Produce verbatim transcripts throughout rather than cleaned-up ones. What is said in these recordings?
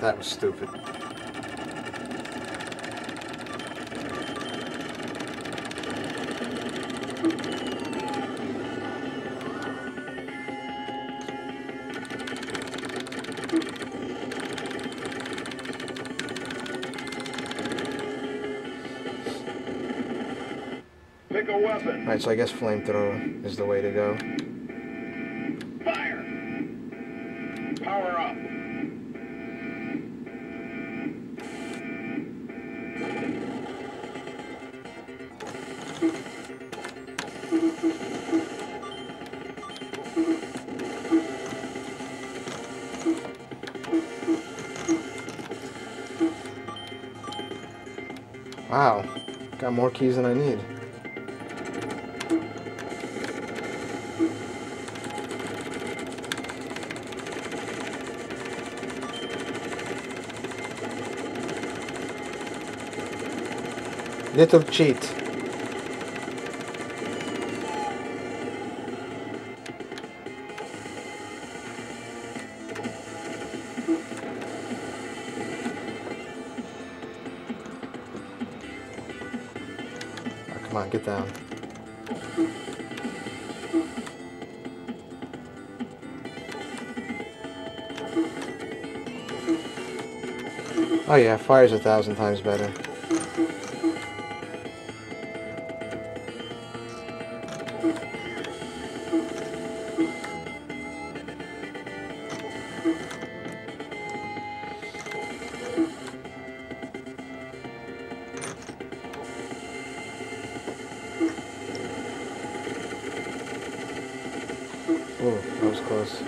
That was stupid. Pick a weapon. Alright, so I guess flamethrower is the way to go. Fire! Power up. Wow, got more keys than I need. Little cheat. Come on, get down. Oh yeah, fire's a thousand times better. Oh, that was close.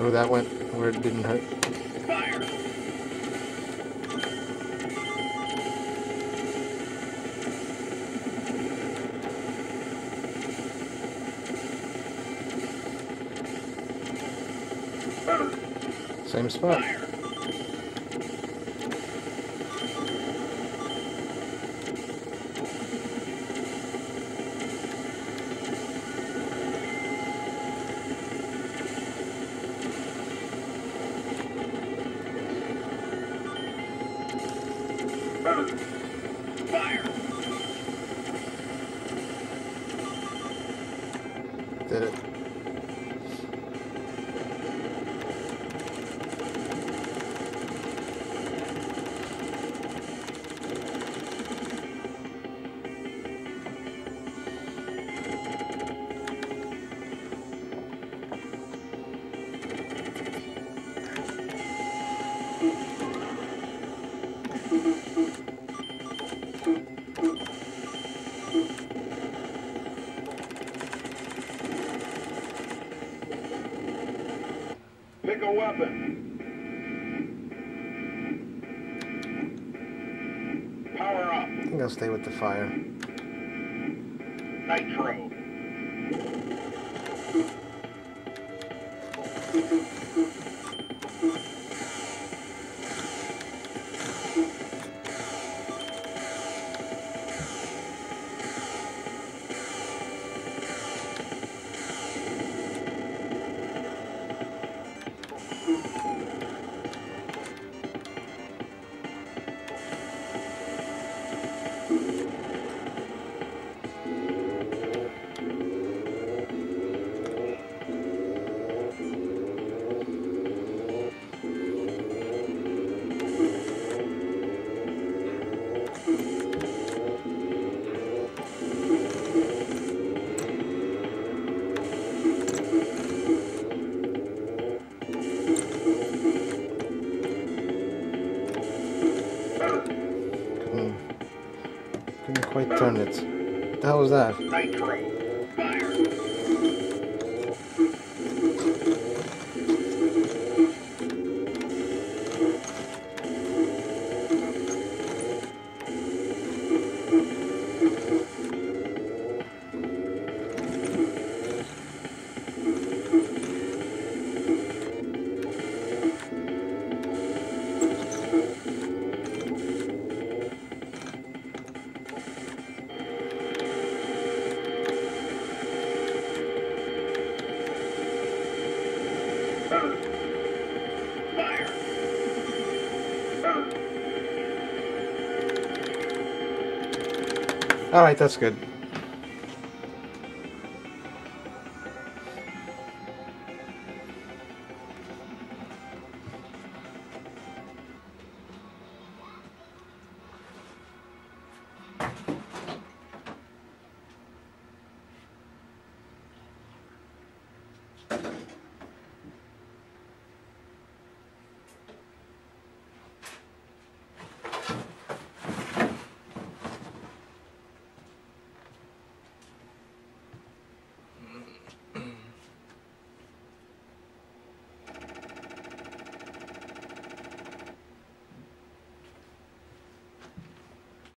Oh, that went where it didn't hurt. Fire. Same spot. Fire. Fire! Did it. Pick a weapon. Power up. I think I'll stay with the fire. Nitro. turned it. What the hell was that? Alright, that's good.